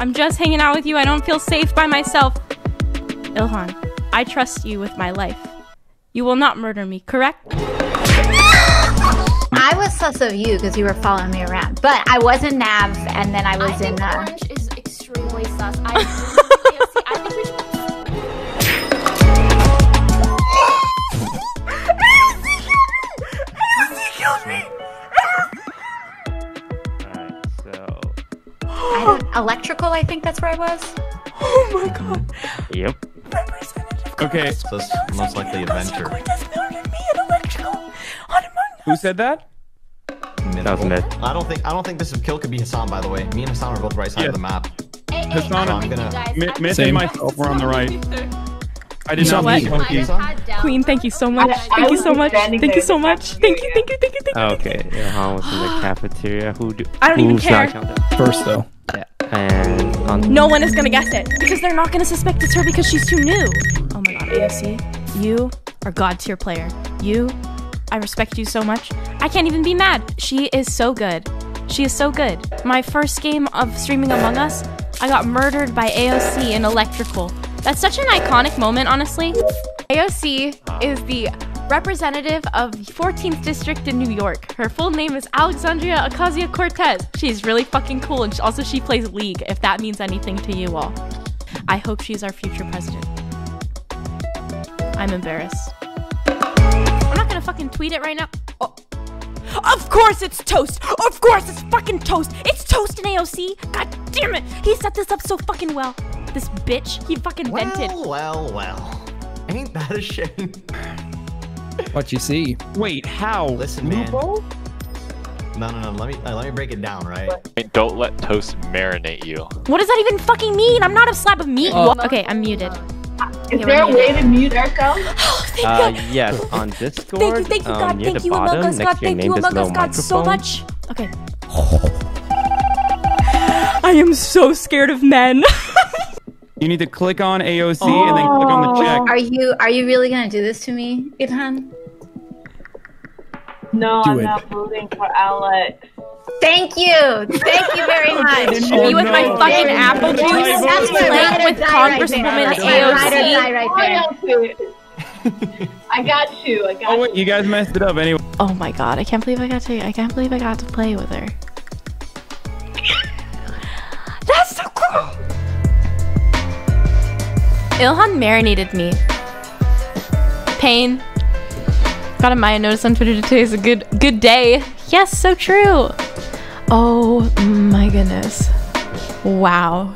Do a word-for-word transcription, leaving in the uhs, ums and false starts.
I'm just hanging out with you. I don't feel safe by myself. Ilhan, I trust you with my life. You will not murder me, correct? I was sus of you because you were following me around, but I was in Nav, and then I was I in. Uh... Orange is extremely sus. I, I think we should... A O C killed me. A O C killed me. Alright, so. I don't... Electrical, I think that's where I was. Oh my god. Yep. Okay. So it's most likely adventure. Who said that? That was Mid. I don't think I don't think this kill could be Hassan. By the way, me and Hassan are both right side yeah. of the map. Hey, hey, Hassan, I'm gonna. Mid, Mid and myself were on the right. I did not meet Monkey. Queen, thank you so much. I, thank I you so much. Thank you so much. Thank you, thank you, thank you, thank you. Okay, Ilhan was in the cafeteria. Who do? I don't even care. First though. Yeah. And on no one is gonna guess it because they're not gonna suspect it's her because she's too new. Oh my god, A O C, you are god tier player. You. I respect you so much. I can't even be mad. She is so good. She is so good. My first game of streaming Among Us, I got murdered by A O C in Electrical. That's such an iconic moment, honestly. A O C is the representative of the fourteenth District in New York. Her full name is Alexandria Ocasio-Cortez. She's really fucking cool, and also she plays League, if that means anything to you all. I hope she's our future president. I'm embarrassed. Fucking tweet it right now. Oh. Of course it's Toast. Of course it's fucking Toast. It's Toast and A O C. God damn it. He set this up so fucking well. This bitch. He fucking well, vented. Well, well, well. Ain't that a shame? What you see? Wait, how? Listen, man. No, no, no. Let me uh, let me break it down, right? Don't let Toast marinate you. What does that even fucking mean? I'm not a slab of meat. Uh, okay, I'm muted. Is yeah, there a way to mute Echo? Oh, thank uh, God. Yes, on Discord. Thank you, thank you, God. Um, thank you, bottom, Among Us, God. Thank you, Among Us, God, so much. Okay. I am so scared of men. You need to click on A O C oh. and then click on the check. Are you Are you really gonna do this to me, Ilhan? No, do I'm it. not voting for Alex. Thank you, thank you very much. Oh, me with no. my fucking no. apple juice, that's playing with Congresswoman A O C. I got you. I got oh, wait, you. You guys messed it up anyway. Oh my god, I can't believe I got to. I can't believe I got to play with her. That's so cool. Ilhan marinated me. Pain. Got a Maya notice on Twitter today is a good good day. Yes, so true. Oh my goodness. Wow.